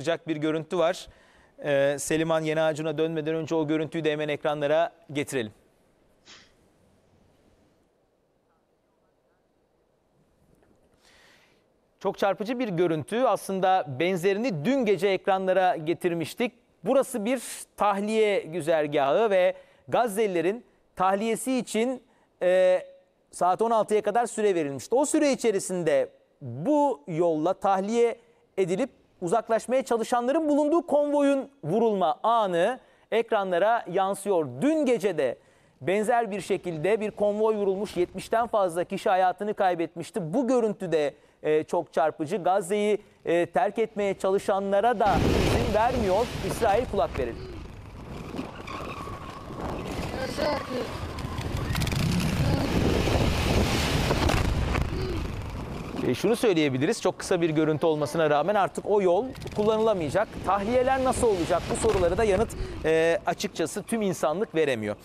Sıcak bir görüntü var. Seliman Yenacı'na dönmeden önce o görüntüyü de hemen ekranlara getirelim. Çok çarpıcı bir görüntü. Aslında benzerini dün gece ekranlara getirmiştik. Burası bir tahliye güzergahı ve Gazze'lilerin tahliyesi için saat 16'ya kadar süre verilmişti. O süre içerisinde bu yolla tahliye edilip uzaklaşmaya çalışanların bulunduğu konvoyun vurulma anı ekranlara yansıyor. Dün gece de benzer bir şekilde bir konvoy vurulmuş, 70'ten fazla kişi hayatını kaybetmişti. Bu görüntü de çok çarpıcı. Gazze'yi terk etmeye çalışanlara da izin vermiyor. İsrail, kulak verin. Şunu söyleyebiliriz, çok kısa bir görüntü olmasına rağmen artık o yol kullanılamayacak. Tahliyeler nasıl olacak? Bu sorulara da yanıt açıkçası tüm insanlık veremiyor.